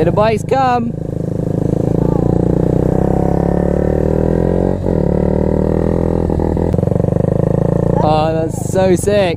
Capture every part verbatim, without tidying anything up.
Hit a bike's come. Oh, that's so sick.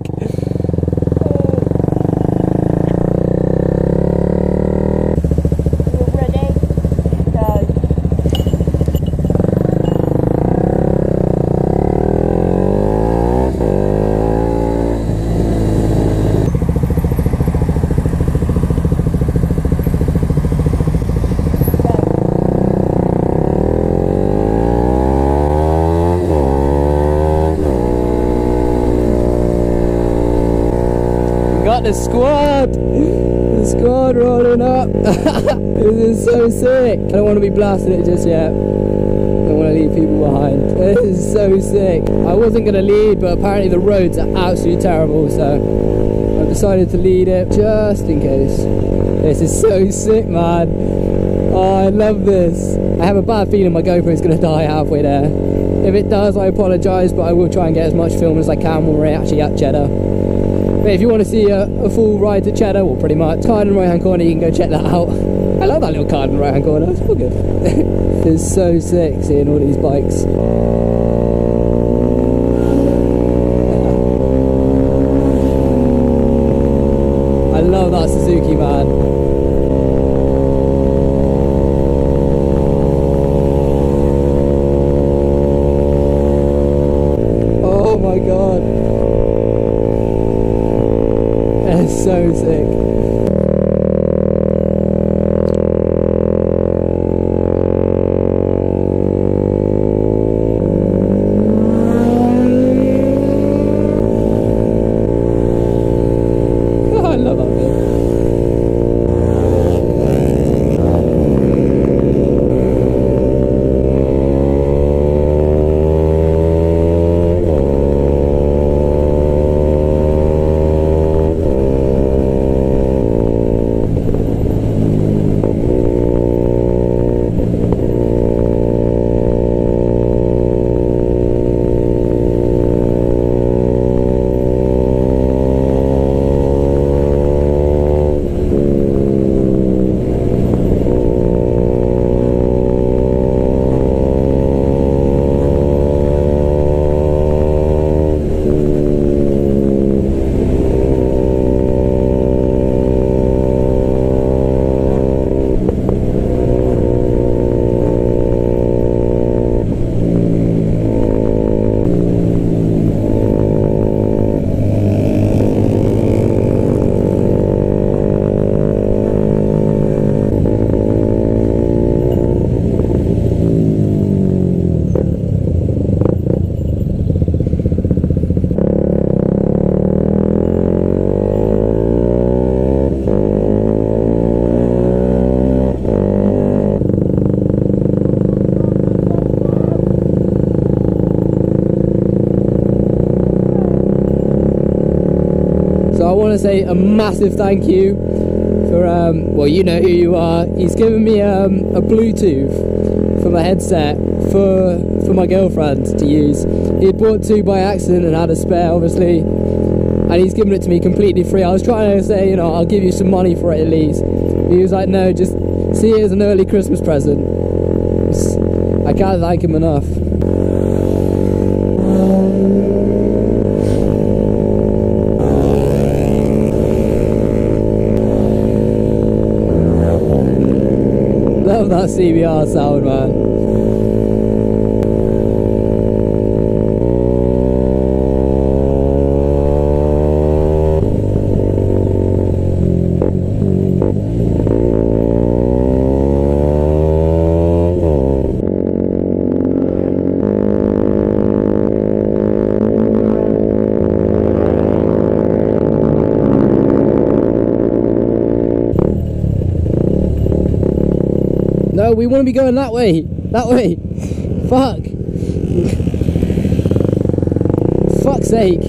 The squad! The squad rolling up! This is so sick! I don't want to be blasting it just yet. I don't want to leave people behind. This is so sick! I wasn't going to lead, but apparently the roads are absolutely terrible, so I've decided to lead it just in case. This is so sick, man! Oh, I love this! I have a bad feeling my GoPro is going to die halfway there. If it does, I apologise, but I will try and get as much film as I can when we're actually at Cheddar. But if you want to see a, a full ride to Cheddar, or well, pretty much, card in the right hand corner, you can go check that out. I love that little card in the right hand corner, it's all good. It's so sick seeing all these bikes. I love that Suzuki, man. So sick. Oh, I love that bit. I want to say a massive thank you for, um, well, you know who you are. He's given me um, a Bluetooth for my headset for for my girlfriend to use. He bought two by accident and had a spare, obviously, and he's given it to me completely free. I was trying to say, you know, I'll give you some money for it at least. He was like, no, just see it as an early Christmas present. I can't thank him enough. That C B R sound, man. No, we want to be going that way, that way. Fuck. Fuck's sake.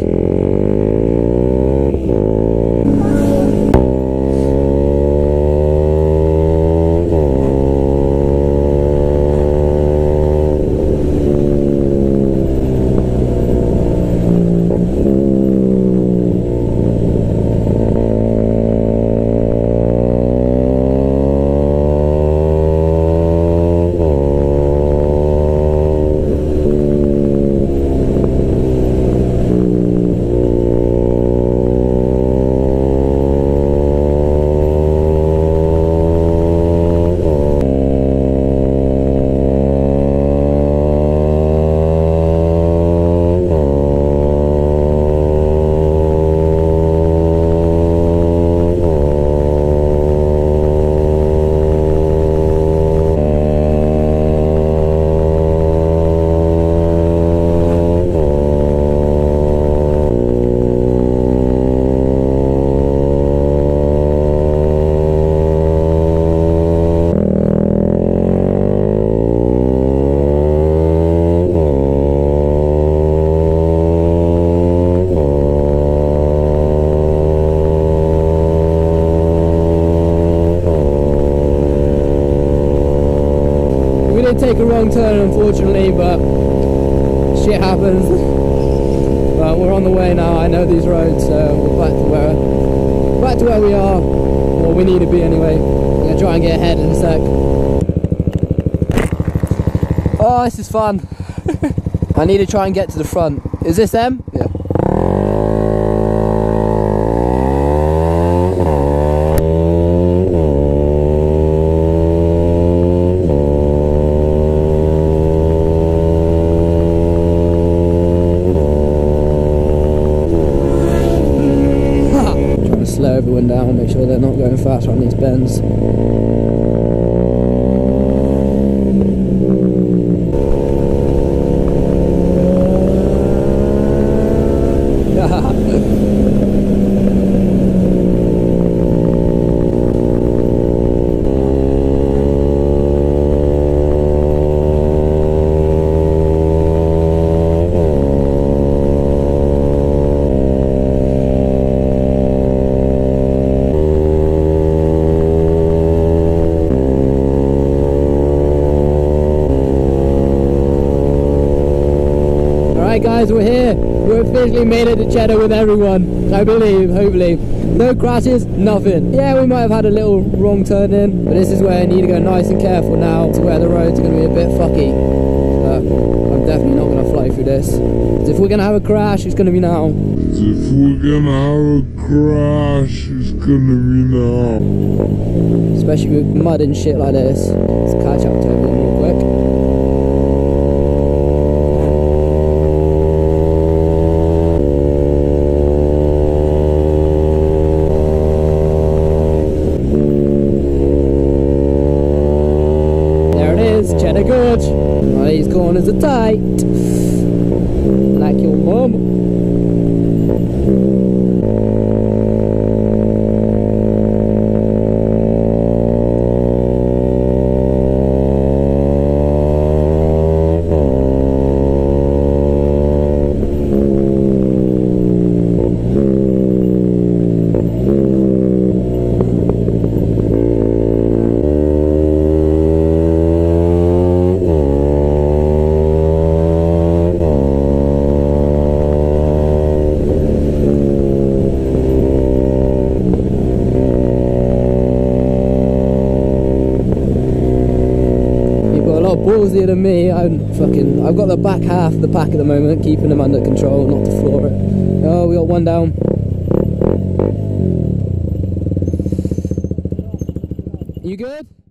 did take a wrong turn, unfortunately, but shit happens. But we're on the way now. I know these roads, so we're back to where back to where we are, or we need to be anyway. I'm gonna try and get ahead in a sec. Oh, this is fun. I need to try and get to the front. Is this them? Yeah. Slow everyone down, make sure they're not going faster on these bends. Guys, we're here. We've officially made it to Cheddar with everyone, I believe, hopefully. No crashes, nothing. Yeah, we might have had a little wrong turn in, but this is where I need to go nice and careful now, to where the roads are going to be a bit fucky. But I'm definitely not going to fly through this. If we're going to have a crash, it's going to be now. If we're going to have a crash, it's going to be now. Especially with mud and shit like this. Let's catch up to everyone real quick. These corners are tight, like your mum. Ballsier than me. I'm fucking, I've got the back half of the pack at the moment, keeping them under control, not to floor it. Oh, we got one down. You good?